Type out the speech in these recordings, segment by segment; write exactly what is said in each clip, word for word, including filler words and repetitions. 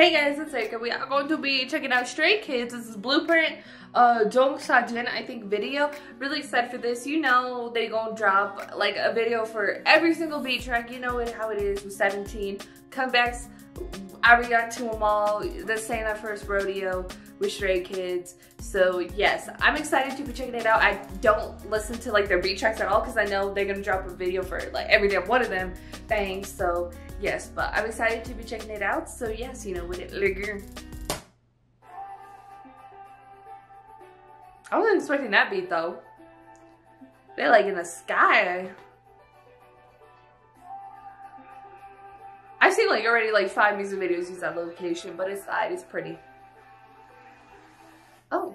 Hey guys, it's Erica. We are going to be checking out Stray Kids. This is Blueprint uh Jong Sajin, I think, video. Really excited for this. You know they gonna drop like a video for every single beat track. You know it how it is with seventeen comebacks. I react to them all. This ain't our first rodeo with Stray Kids. So yes, I'm excited to be checking it out. I don't listen to like their beat tracks at all because I know they're gonna drop a video for like every damn one of them things. So yes, but I'm excited to be checking it out. So yes, you know with it. I wasn't expecting that beat though. They're like in the sky. I've seen like already like five music videos use that location, but it's side is pretty. Oh.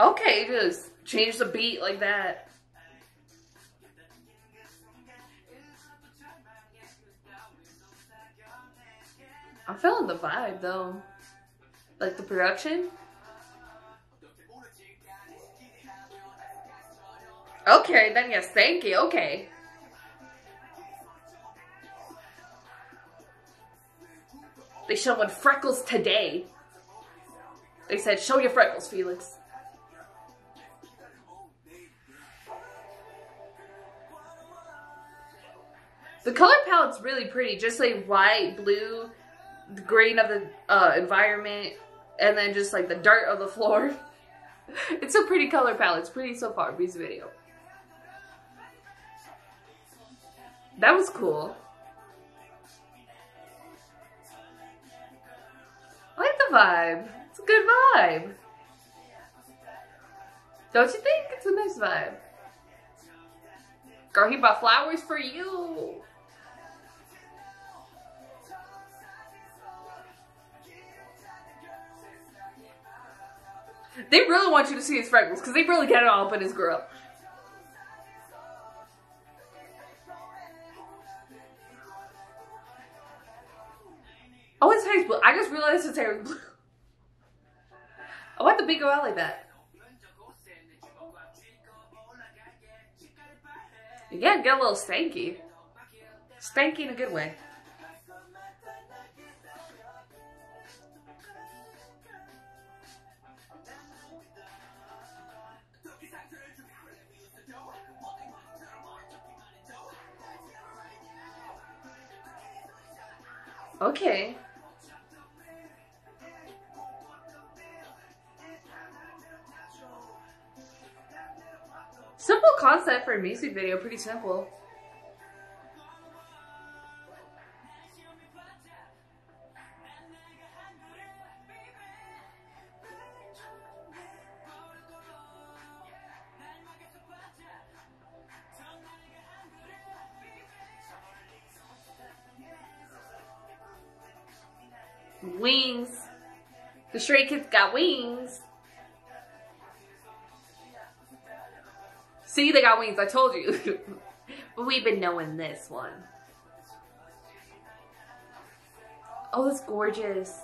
Okay, just change the beat like that. I'm feeling the vibe though. Like the production. Okay, then yes, thank you. Okay. They showing freckles today. They said, show your freckles, Felix. The color palette's really pretty. Just like white, blue, the green of the uh, environment, and then just like the dirt on the floor. It's a pretty color palette. It's pretty so far, this video. That was cool. I like the vibe. It's a good vibe. Don't you think? It's a nice vibe. Girl, he bought flowers for you. They really want you to see his freckles because they really get it all up in his girl. Oh, it's hair blue. I just realized it's hair blue. I want the beat go out like that. Yeah, get a little stanky. Stanky in a good way. Okay. Simple concept for a music video, pretty simple. Wings. The Stray Kids got wings. See, they got wings. I told you. But we've been knowing this one. Oh, that's gorgeous.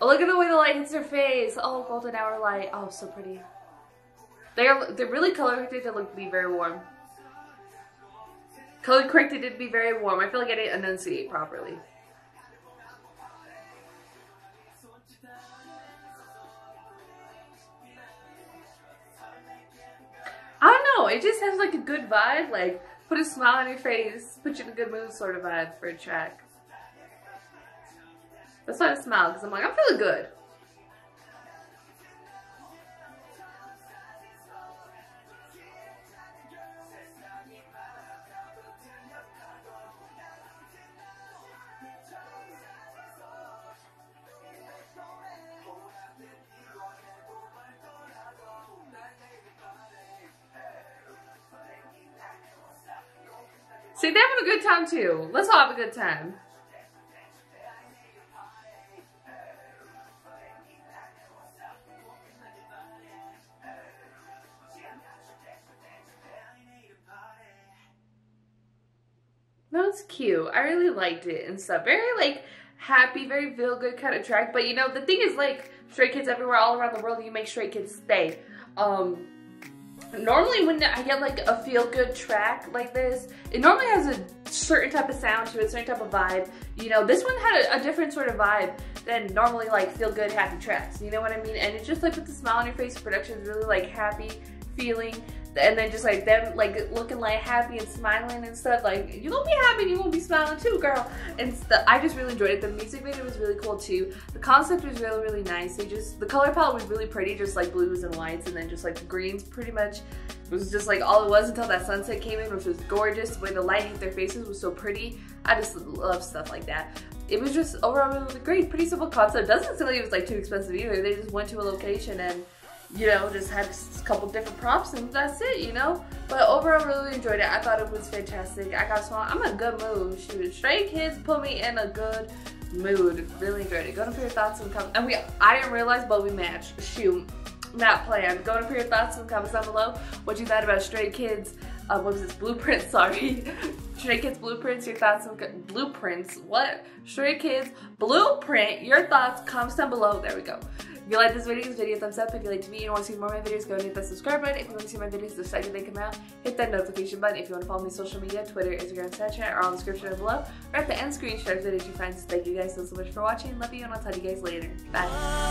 Oh, look at the way the light hits their face. Oh, golden hour light. Oh, so pretty. They are, they're really color corrected to look be very warm. Color corrected to be very warm. I feel like I didn't enunciate properly. It just has like a good vibe, like put a smile on your face, put you in a good mood sort of vibe for a track. That's why I smile, because I'm like, I'm feeling good. See, they're having a good time too. Let's all have a good time. That was cute. I really liked it and stuff. Very like happy, very feel good kind of track. But you know, the thing is like Stray Kids everywhere all around the world, you make Stray Kids stay. Um Normally when I get like a feel-good track like this, it normally has a certain type of sound to it, a certain type of vibe. You know, this one had a, a different sort of vibe than normally like feel-good happy tracks, you know what I mean? And it's just like with the smile on your face, production is really like happy feeling, and then just like them like looking like happy and smiling and stuff. Like, you gonna be happy, you gonna be smiling too, girl. And the, I just really enjoyed it. The music video was really cool too. The concept was really, really nice. They just, the color palette was really pretty, just like blues and whites, and then just like the greens pretty much was just like all it was until that sunset came in, which was gorgeous. The way the light hit their faces was so pretty. I just love stuff like that. It was just overall really great, pretty simple concept. Doesn't seem like it was like too expensive either. They just went to a location and, you know, just had a couple different props and that's it, you know? But overall, really enjoyed it. I thought it was fantastic. I got small. I'm in a good mood. She was Stray Kids, put me in a good mood. Really enjoyed it. Go to for your thoughts and comments. And we, I didn't realize, but we matched. Shoot, not planned. Go to for your thoughts and comments down below. What you thought about Stray Kids, uh, what was this, Blueprint, sorry. Stray Kids Blueprints, your thoughts and Blueprints, what? Stray Kids Blueprint, your thoughts, comments down below. There we go. If you like this video, give this video a thumbs up. If you like me and want to see more of my videos, go and hit that subscribe button. If you want to see my videos the second they come out, hit that notification button. If you want to follow me on social media, Twitter, Instagram, Snapchat, are all in the description down below. Or at the end screen, share the video you find. So thank you guys so, so much for watching. Love you, and I'll talk to you guys later. Bye.